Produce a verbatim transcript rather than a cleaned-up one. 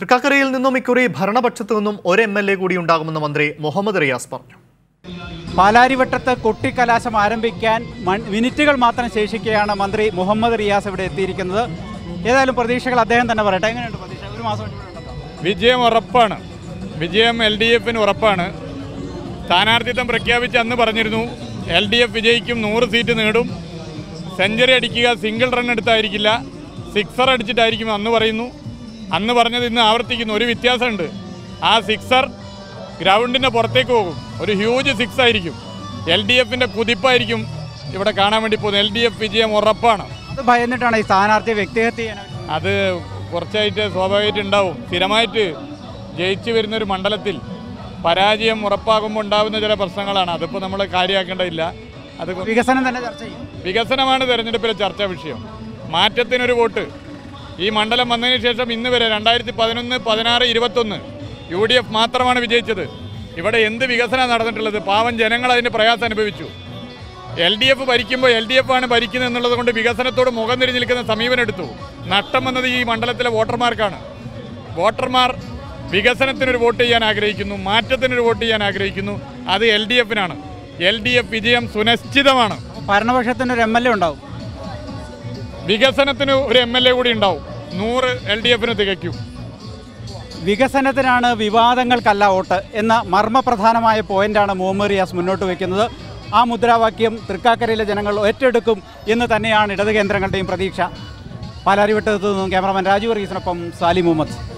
തൃക്കാക്കരയിൽ നിന്നും ഇക്കുറി ഭരണപക്ഷത്തു നിന്നും ഒരു എം എൽ എ കൂടി ഉണ്ടാകുമെന്ന് മന്ത്രി മുഹമ്മദ് റിയാസ് പറഞ്ഞു. പാലാരിവട്ടത്ത് കൊട്ടിക്കലാശം ആരംഭിക്കാൻ മിനിറ്റുകൾ മാത്രം ശേഷിക്കുകയാണ് മന്ത്രി മുഹമ്മദ് റിയാസ് ഇവിടെ എത്തിയിരിക്കുന്നത്. ഏതായാലും പ്രതീക്ഷകൾ അദ്ദേഹം തന്നെ പറയട്ടെ. എങ്ങനെയുണ്ട് പ്രതീക്ഷ? ഒരു മാസം വിജയം ഉറപ്പാണ്, വിജയം എൽ ഡി എഫിന് ഉറപ്പാണ്. സ്ഥാനാർത്ഥിത്വം പ്രഖ്യാപിച്ച് അന്ന് പറഞ്ഞിരുന്നു എൽ ഡി എഫ് വിജയിക്കും, നൂറ് സീറ്റ് നേടും, സെഞ്ചുറി അടിക്കുക, സിംഗിൾ റൺ എടുത്തായിരിക്കില്ല, സിക്സർ അടിച്ചിട്ടായിരിക്കും അന്ന് പറയുന്നു. അന്ന് പറഞ്ഞത് ഇന്ന് ആവർത്തിക്കുന്നു. ഒരു വ്യത്യാസമുണ്ട്, ആ സിക്സർ ഗ്രൗണ്ടിൻ്റെ പുറത്തേക്ക് പോകും, ഒരു ഹ്യൂജ് സിക്സ് ആയിരിക്കും. എൽ ഡി എഫിൻ്റെ കുതിപ്പായിരിക്കും ഇവിടെ കാണാൻ വേണ്ടി പോകുന്നത്. എൽ ഡി എഫ് വിജയം ഉറപ്പാണ്. അത് ഭയന്നിട്ടാണ് ഈ സ്ഥാനാർത്ഥി വ്യക്തിഹത്യ ചെയ്യാൻ, അത് കുറച്ചായിട്ട് സ്വാഭാവികമായിട്ട് ഉണ്ടാവും. സ്ഥിരമായിട്ട് ജയിച്ചു വരുന്നൊരു മണ്ഡലത്തിൽ പരാജയം ഉറപ്പാകുമ്പോൾ ഉണ്ടാകുന്ന ചില പ്രശ്നങ്ങളാണ്. അതിപ്പോൾ നമ്മൾ കാര്യമാക്കേണ്ടതില്ല. അത് വികസനം തന്നെ ചർച്ച ചെയ്യും. വികസനമാണ് തെരഞ്ഞെടുപ്പിലെ ചർച്ചാ വിഷയം. മാറ്റത്തിനൊരു വോട്ട് ഈ മണ്ഡലം വന്നതിന് ശേഷം ഇന്ന് വരെ രണ്ടായിരത്തി പതിനൊന്ന് പതിനാറ് ഇരുപത്തൊന്ന് യു ഡി എഫ് മാത്രമാണ് വിജയിച്ചത്. ഇവിടെ എന്ത് വികസനം നടന്നിട്ടുള്ളത്? പാവം ജനങ്ങൾ അതിൻ്റെ പ്രയാസം അനുഭവിച്ചു. എൽ ഡി എഫ് ഭരിക്കുമ്പോൾ എൽ ഡി എഫ് ആണ് ഭരിക്കുന്നത് എന്നുള്ളത് കൊണ്ട് വികസനത്തോട് മുഖം തിരിഞ്ഞു നിൽക്കുന്ന സമീപനം എടുത്തു. നഷ്ടം വന്നത് ഈ മണ്ഡലത്തിലെ വോട്ടർമാർക്കാണ്. വോട്ടർമാർ വികസനത്തിനൊരു വോട്ട് ചെയ്യാൻ ആഗ്രഹിക്കുന്നു, മാറ്റത്തിനൊരു വോട്ട് ചെയ്യാൻ ആഗ്രഹിക്കുന്നു. അത് എൽ ഡി എഫിനാണ്. എൽ ഡി എഫ് വിജയം സുനിശ്ചിതമാണ്. ഭരണപക്ഷത്തിന് ഒരു എം എൽ എ ഉണ്ടാവും, വികസനത്തിന് ഒരു എം എൽ എ കൂടി ഉണ്ടാവും. നൂറ് എൽ ഡി എഫിന് തികയ്ക്കും. വികസനത്തിനാണ്, വിവാദങ്ങൾക്കല്ല വോട്ട് എന്ന മർമ്മപ്രധാനമായ പോയിന്റാണ് മുഹമ്മദ് റിയാസ് മുന്നോട്ട് വയ്ക്കുന്നത്. ആ മുദ്രാവാക്യം തൃക്കാക്കരയിലെ ജനങ്ങൾ ഏറ്റെടുക്കും എന്ന് തന്നെയാണ് ഇടത് കേന്ദ്രങ്ങളുടെയും പ്രതീക്ഷ. പാലാരിവട്ടത്ത് നിന്നും ക്യാമറമാൻ രാജീവ് റീസിനൊപ്പം സാലി മുഹമ്മദ്.